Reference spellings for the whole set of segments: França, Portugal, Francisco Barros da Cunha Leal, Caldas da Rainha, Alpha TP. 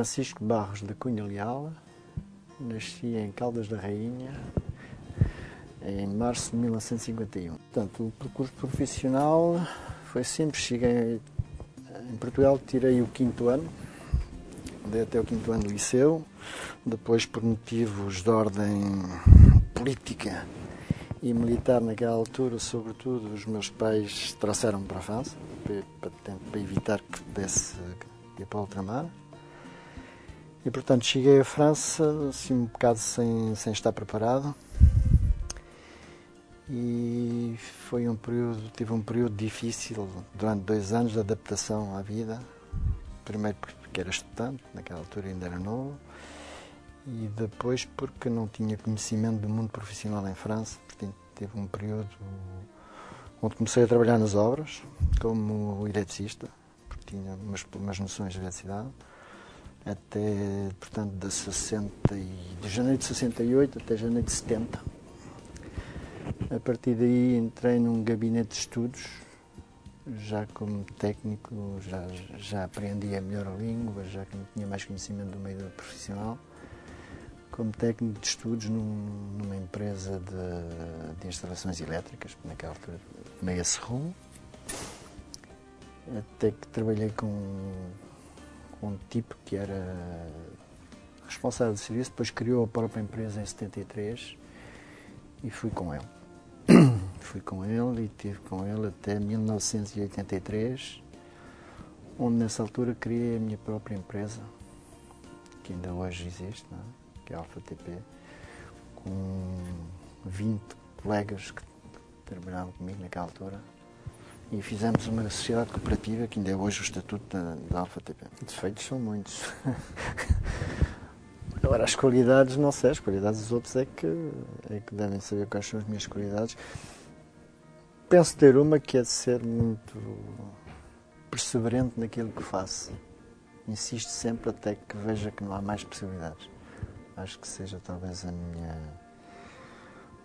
Francisco Barros da Cunha Leal, nasci em Caldas da Rainha em março de 1951. Portanto, o percurso profissional foi simples. Cheguei em Portugal, tirei o 5º ano, dei até o 5º ano do liceu, depois por motivos de ordem política e militar naquela altura, sobretudo, os meus pais trouxeram-me para a França, para evitar que pudesse ir para o ultramar. E, portanto, cheguei à França, assim, um bocado sem estar preparado. E foi tive um período difícil, durante 2 anos, de adaptação à vida. Primeiro porque era estudante, naquela altura ainda era novo. E depois porque não tinha conhecimento do mundo profissional em França. Portanto, teve um período onde comecei a trabalhar nas obras, como eletricista, porque tinha umas noções de eletricidade. Até, portanto, de janeiro de 68 até janeiro de 70. A partir daí entrei num gabinete de estudos, já como técnico, já aprendia melhor a língua, já que tinha mais conhecimento do meio profissional. Como técnico de estudos numa empresa de instalações elétricas, naquela altura, nesse rumo. Até que trabalhei com um tipo que era responsável de serviço, depois criou a própria empresa em 73 e fui com ele. Fui com ele e estive com ele até 1983, onde nessa altura criei a minha própria empresa, que ainda hoje existe, não é? Que é a Alpha TP, com 20 colegas que trabalhavam comigo naquela altura, e fizemos uma sociedade cooperativa que ainda é hoje o estatuto da Alpha TP. Defeitos são muitos. Agora, as qualidades, não sei, as qualidades dos outros é que devem saber quais são as minhas qualidades. Penso ter uma que é de ser muito perseverante naquilo que faço. Insisto sempre até que veja que não há mais possibilidades. Acho que seja talvez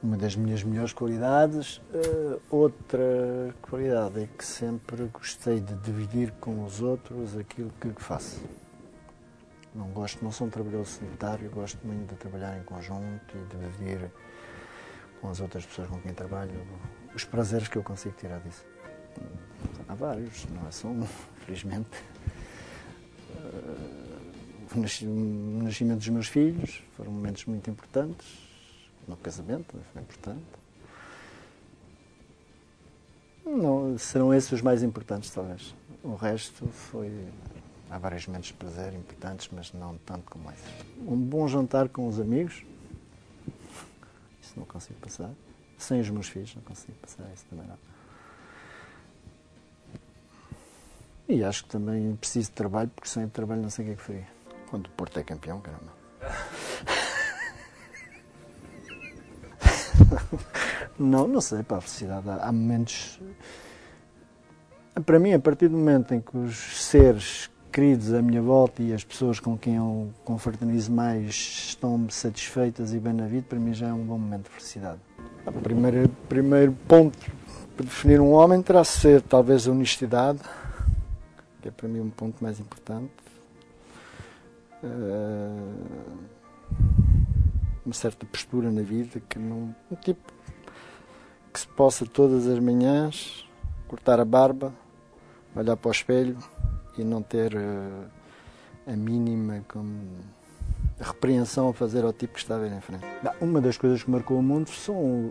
uma das minhas melhores qualidades. Outra qualidade é que sempre gostei de dividir com os outros aquilo que faço. Não sou um trabalhador solitário, gosto muito de trabalhar em conjunto e de dividir com as outras pessoas com quem trabalho os prazeres que eu consigo tirar disso. Há vários, não é só um, felizmente. O nascimento dos meus filhos foram momentos muito importantes, no casamento foi importante. Não, serão esses os mais importantes, talvez. O resto foi... Há vários momentos de prazer importantes, mas não tanto como esses. Um bom jantar com os amigos, isso não consigo passar. Sem os meus filhos não consigo passar, isso também não. E acho que também preciso de trabalho, porque sem trabalho não sei o que é que faria. Quando o Porto é campeão, caramba. Não sei, para a felicidade. Há momentos... Para mim, a partir do momento em que os seres queridos à minha volta e as pessoas com quem eu confraternizo mais estão satisfeitas e bem na vida, para mim já é um bom momento de felicidade. O primeiro ponto para definir um homem terá de ser, talvez, a honestidade, que é para mim um ponto mais importante. Uma certa postura na vida, que não, um tipo que se possa todas as manhãs cortar a barba, olhar para o espelho e não ter a mínima repreensão a fazer ao tipo que está a ver em frente. Uma das coisas que marcou o mundo são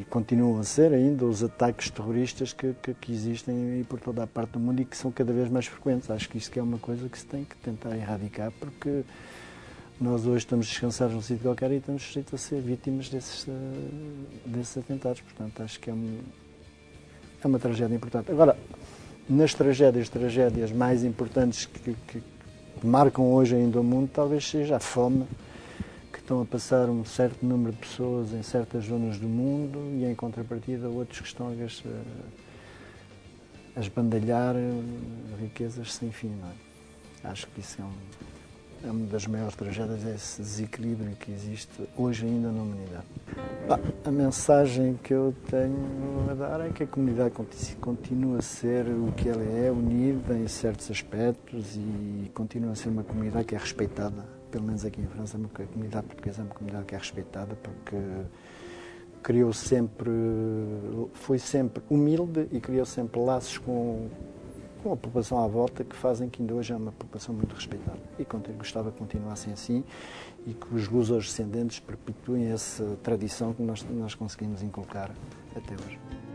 e continuam a ser ainda os ataques terroristas que existem aí por toda a parte do mundo e que são cada vez mais frequentes. Acho que isso que é uma coisa que se tem que tentar erradicar, porque nós hoje estamos descansados num sítio qualquer e estamos sujeitos a ser vítimas desses atentados. Portanto, acho que é uma tragédia importante. Agora, nas tragédias mais importantes que marcam hoje ainda o mundo, talvez seja a fome, que estão a passar um certo número de pessoas em certas zonas do mundo e, em contrapartida, outros que estão a esbandalhar riquezas sem fim, não é? Acho que isso é é uma das maiores tragédias, esse desequilíbrio que existe hoje ainda na humanidade. A mensagem que eu tenho a dar é que a comunidade continua a ser o que ela é, unida em certos aspectos, e continua a ser uma comunidade que é respeitada, pelo menos aqui em França, a comunidade portuguesa é uma comunidade que é respeitada porque criou sempre, foi sempre humilde e criou sempre laços com a população à volta, que fazem que ainda hoje é uma população muito respeitada. E gostava que continuassem assim e que os lusos descendentes perpetuem essa tradição que nós conseguimos inculcar até hoje.